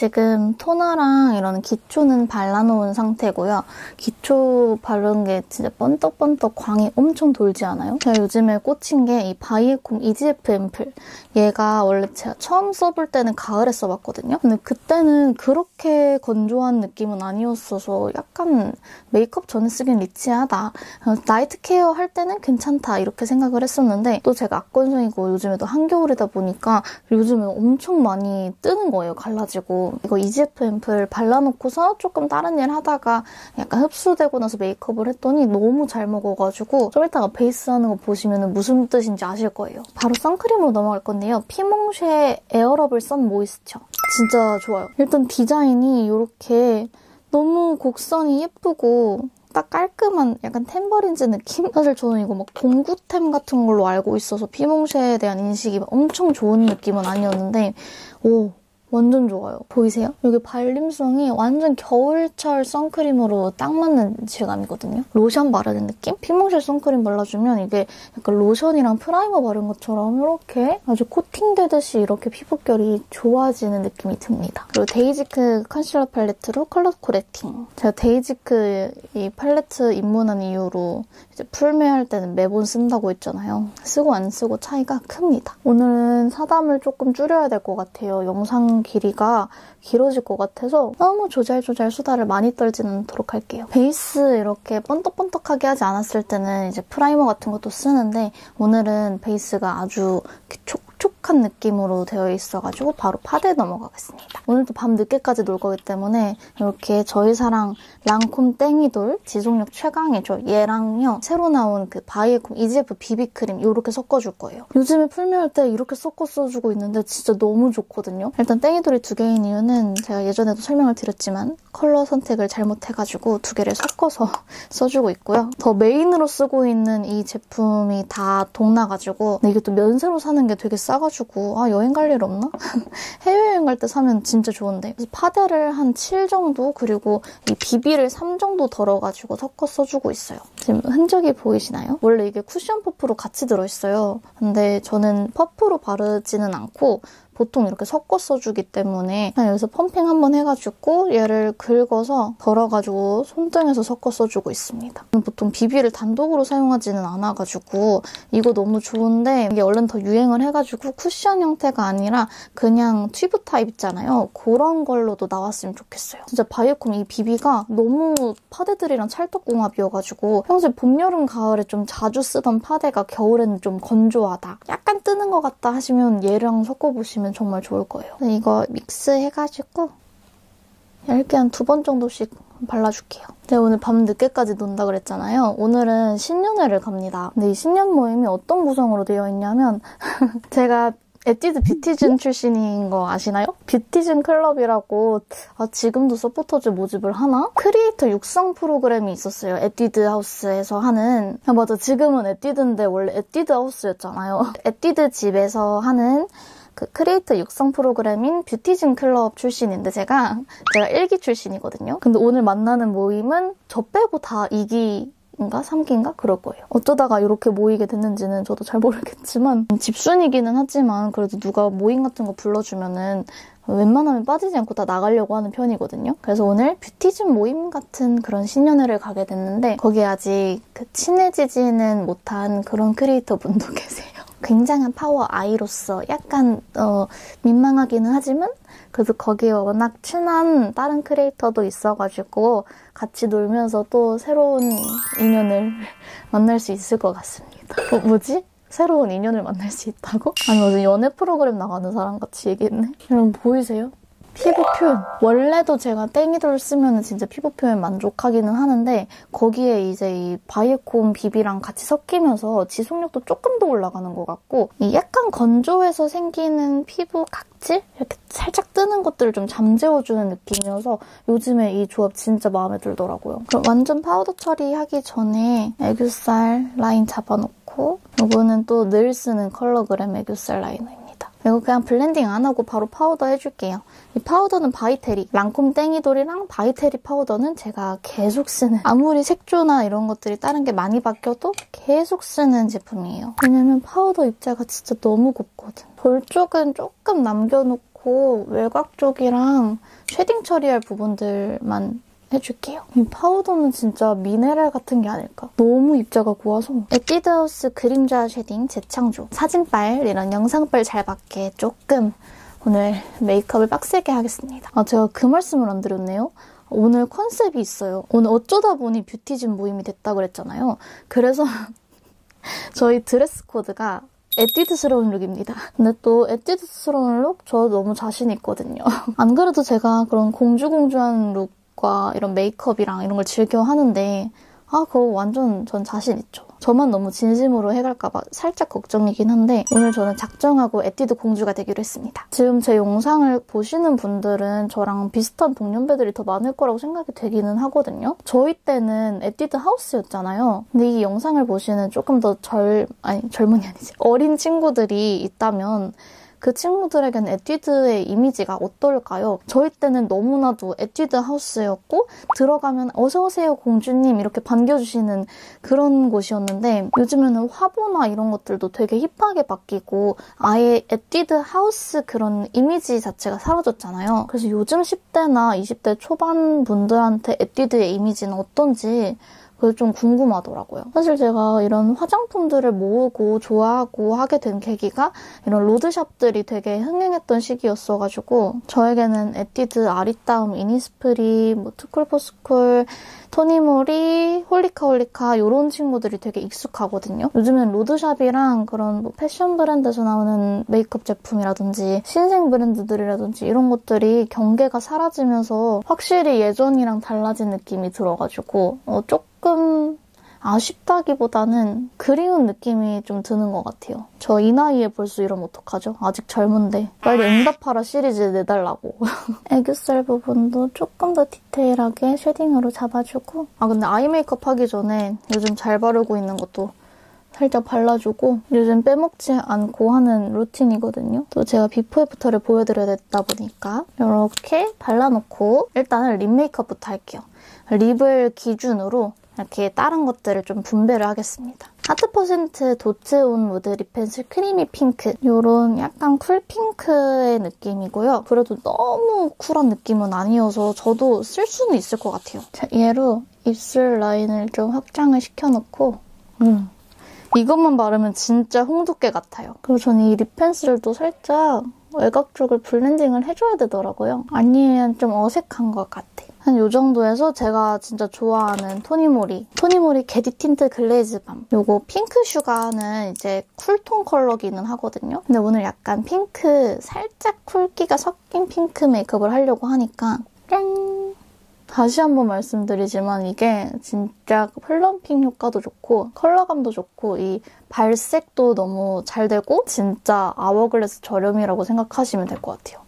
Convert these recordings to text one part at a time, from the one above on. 지금 토너랑 이런 기초는 발라놓은 상태고요. 기초 바른 게 진짜 번떡번떡 광이 엄청 돌지 않아요? 제가 요즘에 꽂힌 게 이 바이에콤 EGF 앰플. 얘가 원래 제가 처음 써볼 때는 가을에 써봤거든요. 근데 그때는 그렇게 건조한 느낌은 아니었어서 약간 메이크업 전에 쓰긴 리치하다, 나이트 케어 할 때는 괜찮다 이렇게 생각을 했었는데, 또 제가 악건성이고 요즘에도 한겨울이다 보니까 요즘에 엄청 많이 뜨는 거예요, 갈라지고. 이거 EGF 앰플 발라놓고서 조금 다른 일 하다가 약간 흡수되고 나서 메이크업을 했더니 너무 잘 먹어가지고 좀 이따가 베이스 하는 거 보시면 무슨 뜻인지 아실 거예요. 바로 선크림으로 넘어갈 건데요. 피몽쉐 에어러블 선 모이스처. 진짜 좋아요. 일단 디자인이 이렇게 너무 곡선이 예쁘고 딱 깔끔한 약간 탬버린즈 느낌? 사실 저는 이거 막 공구템 같은 걸로 알고 있어서 피몽쉐에 대한 인식이 엄청 좋은 느낌은 아니었는데, 오! 완전 좋아요. 보이세요? 여기 발림성이 완전 겨울철 선크림으로 딱 맞는 질감이거든요. 로션 바르는 느낌? 피몽쉐 선크림 발라주면 이게 약간 로션이랑 프라이머 바른 것처럼 이렇게 아주 코팅되듯이 이렇게 피부결이 좋아지는 느낌이 듭니다. 그리고 데이지크 컨실러 팔레트로 컬러 코렉팅. 제가 데이지크 이 팔레트 입문한 이후로 이제 풀메할 때는 매번 쓴다고 했잖아요. 쓰고 안 쓰고 차이가 큽니다. 오늘은 사담을 조금 줄여야 될 것 같아요. 영상 길이가 길어질 것 같아서 너무 조잘조잘 수다를 많이 떨지는 않도록 할게요. 베이스 이렇게 번떡번떡하게 하지 않았을 때는 이제 프라이머 같은 것도 쓰는데, 오늘은 베이스가 아주 촉촉한 느낌으로 되어 있어가지고 바로 파데 넘어가겠습니다. 오늘도 밤 늦게까지 놀 거기 때문에 이렇게 저희 사랑 랑콤 땡 이돌 지속력 최강이죠. 얘랑요 새로 나온 그 바이에콤 EGF BB 크림 이렇게 섞어줄 거예요. 요즘에 풀메할 때 이렇게 섞어 써주고 있는데 진짜 너무 좋거든요. 일단 땡 이돌이 두 개인 이유는 제가 예전에도 설명을 드렸지만 컬러 선택을 잘못해가지고 두 개를 섞어서 써주고 있고요. 더 메인으로 쓰고 있는 이 제품이 다 동나가지고, 근데 이게 또 면세로 사는 게 되게 싸가지고 아 여행 갈 일 없나? 해외여행 갈 때 사면 진짜 좋은데. 그래서 파데를 한 7 정도 그리고 이 비비를 3 정도 덜어가지고 섞어 써주고 있어요. 지금 흔적이 보이시나요? 원래 이게 쿠션 퍼프로 같이 들어있어요. 근데 저는 퍼프로 바르지는 않고 보통 이렇게 섞어 써주기 때문에 그냥 여기서 펌핑 한번 해가지고 얘를 긁어서 덜어가지고 손등에서 섞어 써주고 있습니다. 보통 비비를 단독으로 사용하지는 않아가지고 이거 너무 좋은데, 이게 얼른 더 유행을 해가지고 쿠션 형태가 아니라 그냥 튜브 타입 있잖아요. 그런 걸로도 나왔으면 좋겠어요. 진짜 바이에콤 이 비비가 너무 파데들이랑 찰떡궁합이어가지고 평소에 봄, 여름, 가을에 좀 자주 쓰던 파데가 겨울에는 좀 건조하다, 약간 뜨는 것 같다 하시면 얘랑 섞어보시면 정말 좋을 거예요. 이거 믹스해가지고 얇게 한 2번 정도씩 발라줄게요. 제가 오늘 밤 늦게까지 논다 그랬잖아요. 오늘은 신년회를 갑니다. 근데 이 신년 모임이 어떤 구성으로 되어 있냐면 제가 에뛰드 뷰티즌 출신인 거 아시나요? 뷰티즌 클럽이라고, 아 지금도 서포터즈 모집을 하나? 크리에이터 육성 프로그램이 있었어요. 에뛰드 하우스에서 하는, 아 맞아 지금은 에뛰드인데 원래 에뛰드 하우스였잖아요. 에뛰드 집에서 하는 그 크리에이터 육성 프로그램인 뷰티즌 클럽 출신인데 제가 1기 출신이거든요. 근데 오늘 만나는 모임은 저 빼고 다 2기인가 3기인가 그럴 거예요. 어쩌다가 이렇게 모이게 됐는지는 저도 잘 모르겠지만, 집순이기는 하지만 그래도 누가 모임 같은 거 불러주면은 웬만하면 빠지지 않고 다 나가려고 하는 편이거든요. 그래서 오늘 뷰티즌 모임 같은 그런 신년회를 가게 됐는데, 거기에 아직 그 친해지지는 못한 그런 크리에이터 분도 계세요. 굉장한 파워 아이로서 약간 민망하기는 하지만 그래도 거기에 워낙 친한 다른 크리에이터도 있어가지고 같이 놀면서 또 새로운 인연을 만날 수 있을 것 같습니다. 뭐지? 새로운 인연을 만날 수 있다고? 아니 어제 연애 프로그램 나가는 사람같이 얘기했네. 여러분 보이세요? 피부 표현. 원래도 제가 땡이돌 쓰면 진짜 피부 표현 만족하기는 하는데 거기에 이제 이 바이에콤 비비랑 같이 섞이면서 지속력도 조금 더 올라가는 것 같고, 이 약간 건조해서 생기는 피부 각질? 이렇게 살짝 뜨는 것들을 좀 잠재워주는 느낌이어서 요즘에 이 조합 진짜 마음에 들더라고요. 그럼 완전 파우더 처리하기 전에 애교살 라인 잡아놓고, 이거는 또 늘 쓰는 컬러그램 애교살 라이너입니다. 이거 그냥 블렌딩 안 하고 바로 파우더 해줄게요. 이 파우더는 바이테리, 랑콤 땡이돌이랑 바이테리 파우더는 제가 계속 쓰는, 아무리 색조나 이런 것들이 다른 게 많이 바뀌어도 계속 쓰는 제품이에요. 왜냐면 파우더 입자가 진짜 너무 곱거든. 볼 쪽은 조금 남겨놓고 않고 외곽 쪽이랑 쉐딩 처리할 부분들만 해줄게요. 이 파우더는 진짜 미네랄 같은 게 아닐까? 너무 입자가 고와서. 에뛰드하우스 그림자 쉐딩 재창조. 사진빨, 이런 영상빨 잘 받게 조금 오늘 메이크업을 빡세게 하겠습니다. 아, 제가 그 말씀을 안 드렸네요. 오늘 컨셉이 있어요. 오늘 어쩌다 보니 뷰티즌 모임이 됐다고 그랬잖아요. 그래서 저희 드레스 코드가 에뛰드스러운 룩입니다. 근데 또 에뛰드스러운 룩 저 너무 자신 있거든요. 안 그래도 제가 그런 공주공주한 룩과 이런 메이크업이랑 이런 걸 즐겨 하는데 아 그거 완전 전 자신 있죠. 저만 너무 진심으로 해갈까봐 살짝 걱정이긴 한데 오늘 저는 작정하고 에뛰드 공주가 되기로 했습니다. 지금 제 영상을 보시는 분들은 저랑 비슷한 동년배들이 더 많을 거라고 생각이 되기는 하거든요. 저희 때는 에뛰드 하우스였잖아요. 근데 이 영상을 보시는 조금 더 어린 친구들이 있다면 그 친구들에겐 에뛰드의 이미지가 어떨까요? 저희 때는 너무나도 에뛰드 하우스였고 들어가면 어서오세요 공주님 이렇게 반겨주시는 그런 곳이었는데 요즘에는 화보나 이런 것들도 되게 힙하게 바뀌고 아예 에뛰드 하우스 그런 이미지 자체가 사라졌잖아요. 그래서 요즘 10대나 20대 초반 분들한테 에뛰드의 이미지는 어떤지 그게 좀 궁금하더라고요. 사실 제가 이런 화장품들을 모으고 좋아하고 하게 된 계기가 이런 로드샵들이 되게 흥행했던 시기였어가지고 저에게는 에뛰드, 아리따움, 이니스프리, 뭐 투 쿨 포 스쿨, 토니 모리, 홀리카 홀리카 이런 친구들이 되게 익숙하거든요. 요즘엔 로드샵이랑 그런 뭐 패션 브랜드에서 나오는 메이크업 제품이라든지 신생 브랜드들이라든지 이런 것들이 경계가 사라지면서 확실히 예전이랑 달라진 느낌이 들어가지고 조금 아쉽다기보다는 그리운 느낌이 좀 드는 것 같아요. 저 이 나이에 벌써 이러면 어떡하죠? 아직 젊은데 빨리 응답하라 시리즈 내달라고. 애교살 부분도 조금 더 디테일하게 쉐딩으로 잡아주고 아 근데 아이 메이크업 하기 전에 요즘 잘 바르고 있는 것도 살짝 발라주고 요즘 빼먹지 않고 하는 루틴이거든요. 또 제가 비포 애프터를 보여드려야 됐다 보니까 이렇게 발라놓고 일단은 립 메이크업부터 할게요. 립을 기준으로 이렇게 다른 것들을 좀 분배를 하겠습니다. 하트 퍼센트 도트 온 무드 립 펜슬 크리미 핑크 요런 약간 쿨 핑크의 느낌이고요. 그래도 너무 쿨한 느낌은 아니어서 저도 쓸 수는 있을 것 같아요. 얘로 입술 라인을 좀 확장을 시켜놓고 이것만 바르면 진짜 홍두깨 같아요. 그리고 저는 이 립 펜슬을 또 살짝 외곽 쪽을 블렌딩을 해줘야 되더라고요. 아니면 좀 어색한 것 같아. 한 요 정도에서 제가 진짜 좋아하는 토니모리 겟 잇 틴트 글레이즈 밤 요거 핑크 슈가는 이제 쿨톤 컬러기는 하거든요. 근데 오늘 약간 핑크 살짝 쿨기가 섞인 핑크 메이크업을 하려고 하니까 짠! 다시 한번 말씀드리지만 이게 진짜 플럼핑 효과도 좋고 컬러감도 좋고 이 발색도 너무 잘 되고 진짜 아워글래스 저렴이라고 생각하시면 될 것 같아요.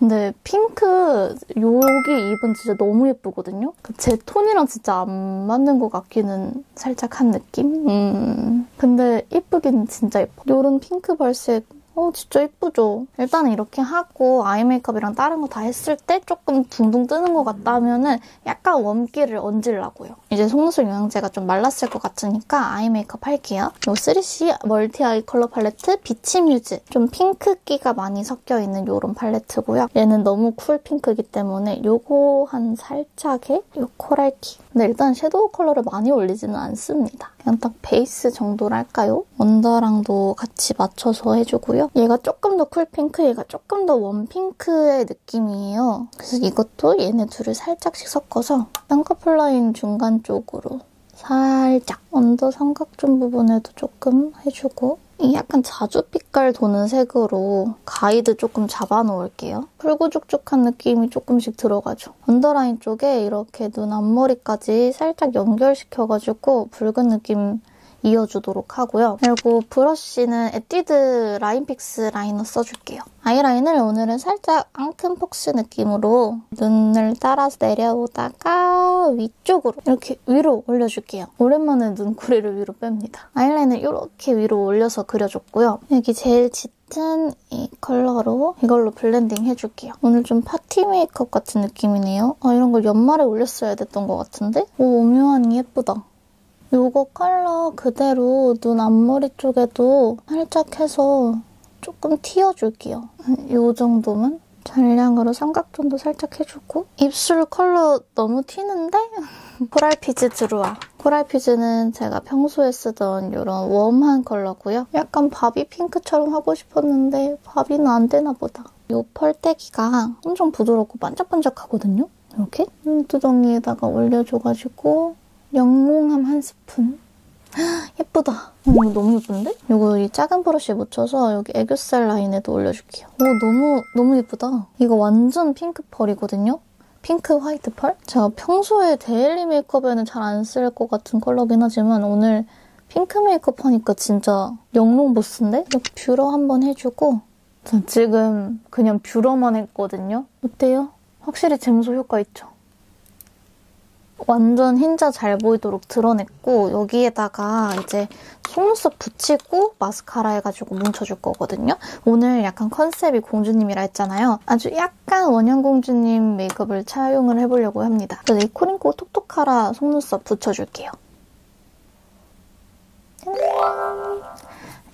근데 핑크 여기 입은 진짜 너무 예쁘거든요. 제 톤이랑 진짜 안 맞는 것 같기는 살짝 한 느낌? 근데 예쁘긴 진짜 예뻐. 이런 핑크 발색 진짜 예쁘죠? 일단은 이렇게 하고 아이 메이크업이랑 다른 거 다 했을 때 조금 둥둥 뜨는 것 같다면은 약간 웜기를 얹으려고요. 이제 속눈썹 영양제가 좀 말랐을 것 같으니까 아이 메이크업 할게요. 요 3CE 멀티 아이 컬러 팔레트 비치 뮤즈. 좀 핑크기가 많이 섞여있는 요런 팔레트고요. 얘는 너무 쿨 핑크기 때문에 요거 한 살짝의 요 코랄기. 근데 일단 섀도우 컬러를 많이 올리지는 않습니다. 그냥 딱 베이스 정도랄까요? 언더랑도 같이 맞춰서 해주고요. 얘가 조금 더 쿨핑크, 얘가 조금 더 웜핑크의 느낌이에요. 그래서 이것도 얘네 둘을 살짝씩 섞어서 쌍꺼풀라인 중간 쪽으로 살짝 언더 삼각존 부분에도 조금 해주고 이 약간 자주빛깔 도는 색으로 가이드 조금 잡아놓을게요. 풀고죽죽한 느낌이 조금씩 들어가죠. 언더라인 쪽에 이렇게 눈 앞머리까지 살짝 연결시켜가지고 붉은 느낌 이어주도록 하고요. 그리고 브러쉬는 에뛰드 라인픽스 라이너 써줄게요. 아이라인을 오늘은 살짝 앙큼폭스 느낌으로 눈을 따라서 내려오다가 위쪽으로 이렇게 위로 올려줄게요. 오랜만에 눈꼬리를 위로 뺍니다. 아이라인을 이렇게 위로 올려서 그려줬고요. 여기 제일 짙은 이 컬러로 이걸로 블렌딩 해줄게요. 오늘 좀 파티 메이크업 같은 느낌이네요. 아 이런 걸 연말에 올렸어야 됐던 것 같은데? 오 오묘하니 예쁘다. 요거 컬러 그대로 눈 앞머리 쪽에도 살짝 해서 조금 튀어줄게요. 요 정도만? 전량으로 삼각존도 살짝 해주고 입술 컬러 너무 튀는데? 코랄피즈 들어와. 코랄피즈는 제가 평소에 쓰던 이런 웜한 컬러고요. 약간 바비 핑크처럼 하고 싶었는데 바비는 안 되나 보다. 이 펄떼기가 엄청 부드럽고 반짝반짝하거든요? 이렇게 눈두덩이에다가 올려줘가지고 영롱함 한 스푼. 예쁘다. 이거 너무 예쁜데? 이거 이 작은 브러쉬에 묻혀서 여기 애교살 라인에도 올려줄게요. 오, 너무 예쁘다. 이거 완전 핑크 펄이거든요? 핑크 화이트 펄? 제가 평소에 데일리 메이크업에는 잘 안 쓸 것 같은 컬러긴 하지만 오늘 핑크 메이크업 하니까 진짜 영롱 보스인데? 뷰러 한번 해주고 전 지금 그냥 뷰러만 했거든요? 어때요? 확실히 잼소 효과 있죠? 완전 흰자 잘 보이도록 드러냈고 여기에다가 이제 속눈썹 붙이고 마스카라 해가지고 뭉쳐줄 거거든요. 오늘 약간 컨셉이 공주님이라 했잖아요. 아주 약간 원형 공주님 메이크업을 차용을 해보려고 합니다. 그래서 이 코링코 톡톡카라 속눈썹 붙여줄게요.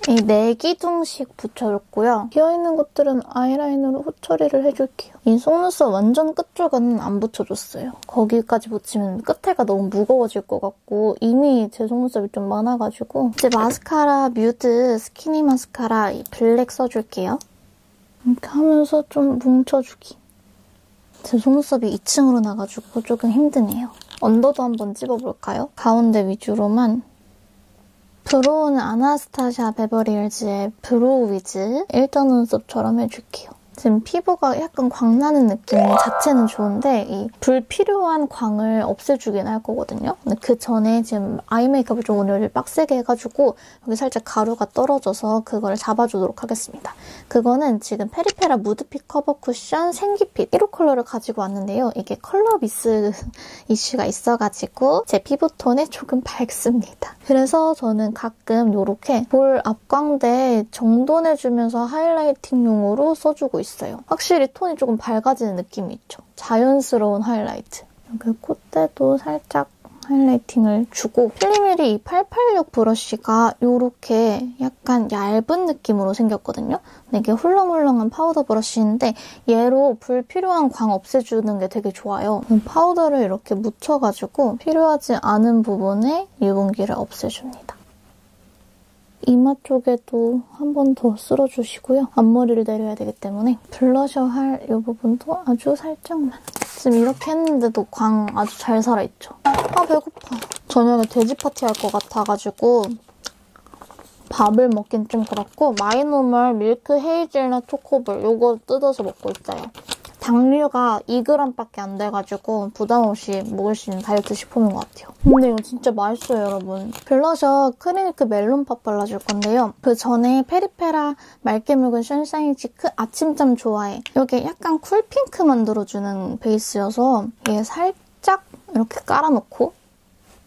이 4기둥씩 붙여줬고요. 비어있는 곳들은 아이라인으로 후 처리를 해줄게요. 이 속눈썹 완전 끝쪽은 안 붙여줬어요. 거기까지 붙이면 끝에가 너무 무거워질 것 같고 이미 제 속눈썹이 좀 많아가지고 이제 마스카라 뮤드 스키니 마스카라 이 블랙 써줄게요. 이렇게 하면서 좀 뭉쳐주기. 제 속눈썹이 2층으로 나가지고 조금 힘드네요. 언더도 한번 찝어볼까요? 가운데 위주로만 브로우는 아나스타샤 베버리힐즈의 브로우 위즈 일자 눈썹처럼 해줄게요. 지금 피부가 약간 광나는 느낌 자체는 좋은데 이 불필요한 광을 없애주긴 할 거거든요. 근데 그 전에 지금 아이 메이크업을 좀 오늘 빡세게 해가지고 여기 살짝 가루가 떨어져서 그걸 잡아주도록 하겠습니다. 그거는 지금 페리페라 무드 핏 커버 쿠션 생기핏 1호 컬러를 가지고 왔는데요. 이게 컬러 미스 이슈가 있어가지고 제 피부톤에 조금 밝습니다. 그래서 저는 가끔 이렇게 볼 앞광대 정돈해주면서 하이라이팅용으로 써주고 있어요. 확실히 톤이 조금 밝아지는 느낌이 있죠. 자연스러운 하이라이트. 여기 콧대도 살짝 하이라이팅을 주고 필리밀리 이 886 브러쉬가 이렇게 약간 얇은 느낌으로 생겼거든요. 근데 이게 훌렁훌렁한 파우더 브러쉬인데 얘로 불필요한 광 없애주는 게 되게 좋아요. 파우더를 이렇게 묻혀가지고 필요하지 않은 부분에 유분기를 없애줍니다. 이마 쪽에도 한 번 더 쓸어주시고요. 앞머리를 내려야 되기 때문에 블러셔 할 이 부분도 아주 살짝만. 지금 이렇게 했는데도 광 아주 잘 살아있죠. 아, 배고파. 저녁에 돼지 파티 할 것 같아가지고 밥을 먹긴 좀 그렇고 마이 노멀 밀크 헤이즐넛 초코볼 요거 뜯어서 먹고 있어요. 당류가 2g밖에 안 돼가지고 부담 없이 먹을 수 있는 다이어트 식품인 것 같아요. 근데 이거 진짜 맛있어요, 여러분. 블러셔 클리니크 멜론 팝 발라줄 건데요. 그 전에 페리페라 맑게 묽은 션샤인 치크 아침잠 좋아해. 이게 약간 쿨핑크 만들어주는 베이스여서 얘 살짝 이렇게 깔아놓고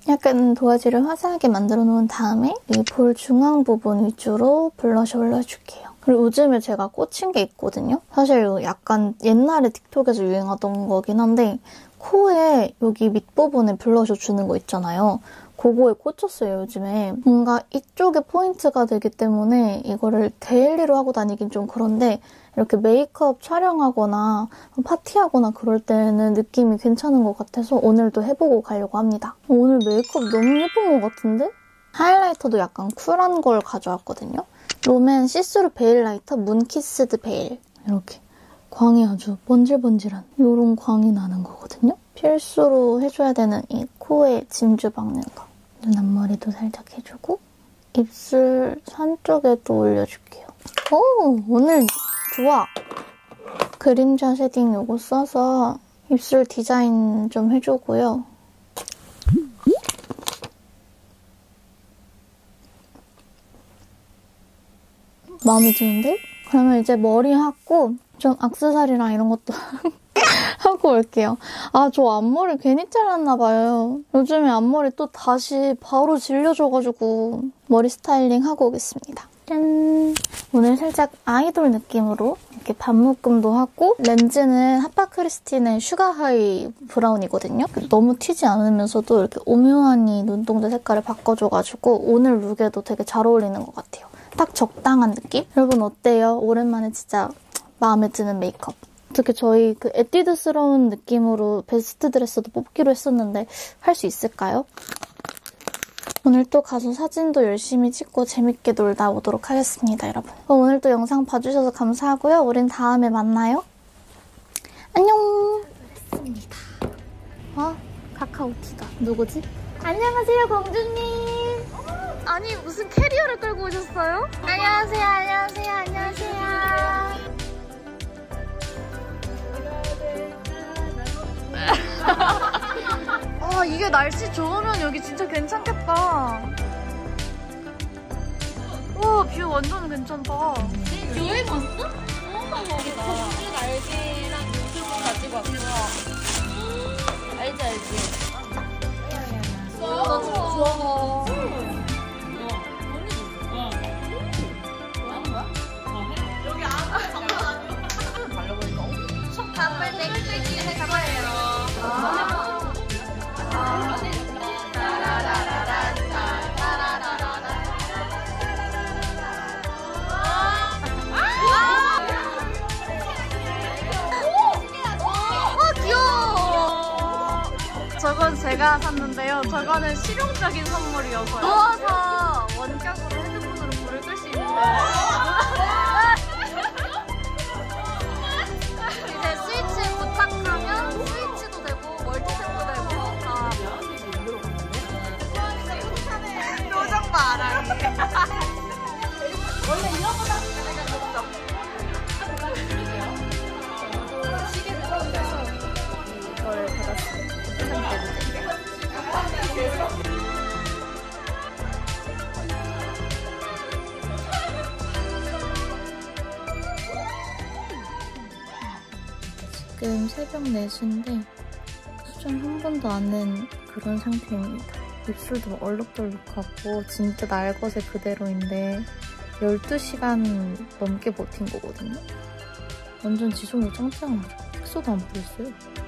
약간 도화지를 화사하게 만들어 놓은 다음에 이 볼 중앙 부분 위주로 블러셔 올려줄게요. 그리고 요즘에 제가 꽂힌 게 있거든요. 사실 약간 옛날에 틱톡에서 유행하던 거긴 한데 코에 여기 밑부분에 블러셔 주는 거 있잖아요. 그거에 꽂혔어요, 요즘에. 뭔가 이쪽에 포인트가 되기 때문에 이거를 데일리로 하고 다니긴 좀 그런데 이렇게 메이크업 촬영하거나 파티하거나 그럴 때는 느낌이 괜찮은 것 같아서 오늘도 해보고 가려고 합니다. 오늘 메이크업 너무 예쁜 것 같은데? 하이라이터도 약간 쿨한 걸 가져왔거든요. 롬앤 씨스루 베일 라이터 문키스드 베일. 이렇게 광이 아주 번질번질한 요런 광이 나는 거거든요. 필수로 해줘야 되는 이 코에 짐주 박는 거. 눈 앞머리도 살짝 해주고 입술 산 쪽에도 올려줄게요. 오! 오늘 좋아! 그림자 쉐딩 요거 써서 입술 디자인 좀 해주고요. 마음에 드는데? 그러면 이제 머리 하고 좀 액세서리랑 이런 것도 하고 올게요. 아, 저 앞머리 괜히 잘랐나 봐요. 요즘에 앞머리 또 다시 바로 질려줘가지고 머리 스타일링 하고 오겠습니다. 짠! 오늘 살짝 아이돌 느낌으로 이렇게 반묶음도 하고 렌즈는 하파크리스틴의 슈가하이 브라운이거든요. 너무 튀지 않으면서도 이렇게 오묘한 이 눈동자 색깔을 바꿔줘가지고 오늘 룩에도 되게 잘 어울리는 것 같아요. 딱 적당한 느낌? 여러분 어때요? 오랜만에 진짜 마음에 드는 메이크업. 특히 저희 그 에뛰드스러운 느낌으로 베스트 드레스도 뽑기로 했었는데 할 수 있을까요? 오늘 또 가서 사진도 열심히 찍고 재밌게 놀다 오도록 하겠습니다, 여러분. 그럼 오늘 또 영상 봐주셔서 감사하고요. 우린 다음에 만나요. 안녕! 놀았습니다. 어? 카카오티다. 누구지? 안녕하세요, 공주님! 아니, 무슨 캐리어를 끌고 오셨어요? 안녕하세요, 안녕하세요, 안녕하세요. 아, 이게 날씨 좋으면 여기 진짜 괜찮겠다. 와, 뷰 완전 괜찮다. 여행 왔어? 너무 맛있다. 호주 날개랑 유튜브 가지고 왔어. 알지 알지. 나 진짜 좋아. 여기 아무 장난 아니야. 달려보니까 엄청 바쁠 때 땡기는 가봐요. 저건 제가 샀는데요. 저거는 실용적인 선물이어서 누워서 원격으로 핸드폰으로 불을 끌 수 있는 거예요. 이제 스위치 부착하면 스위치도 되고 멀티탭도 되고 다. 표정 봐라. 원래 이런 거 샀으니까 시계 들어가서 이걸 받았어요. 지금 새벽 4시인데 수정 한 번도 안 낸 그런 상태입니다. 입술도 얼룩덜룩하고 진짜 날 것에 그대로인데 12시간 넘게 버틴 거거든요. 완전 지속으로 짱짱하죠. 색소도 안 보였어요.